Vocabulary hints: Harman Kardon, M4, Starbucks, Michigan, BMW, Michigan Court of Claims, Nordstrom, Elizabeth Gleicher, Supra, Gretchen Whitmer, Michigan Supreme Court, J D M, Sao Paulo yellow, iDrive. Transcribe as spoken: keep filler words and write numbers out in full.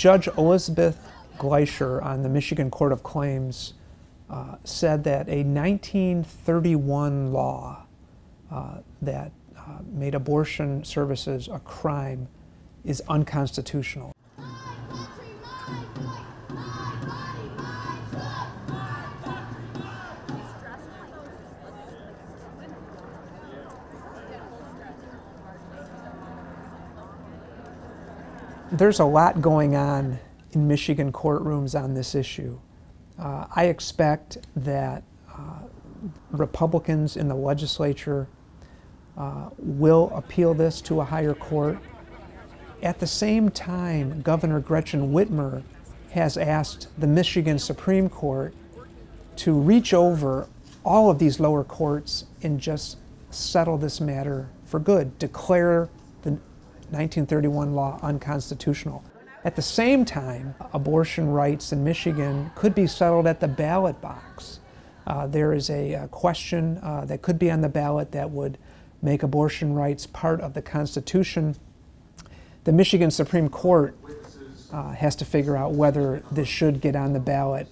Judge Elizabeth Gleicher on the Michigan Court of Claims uh, said that a nineteen thirty-one law uh, that uh, made abortion services a crime is unconstitutional. There's a lot going on in Michigan courtrooms on this issue. Uh, I expect that uh, Republicans in the legislature uh, will appeal this to a higher court. At the same time, Governor Gretchen Whitmer has asked the Michigan Supreme Court to reach over all of these lower courts and just settle this matter for good, declare the nineteen thirty-one law unconstitutional. At the same time, abortion rights in Michigan could be settled at the ballot box. Uh, there is a, a question uh, that could be on the ballot that would make abortion rights part of the Constitution. The Michigan Supreme Court uh, has to figure out whether this should get on the ballot.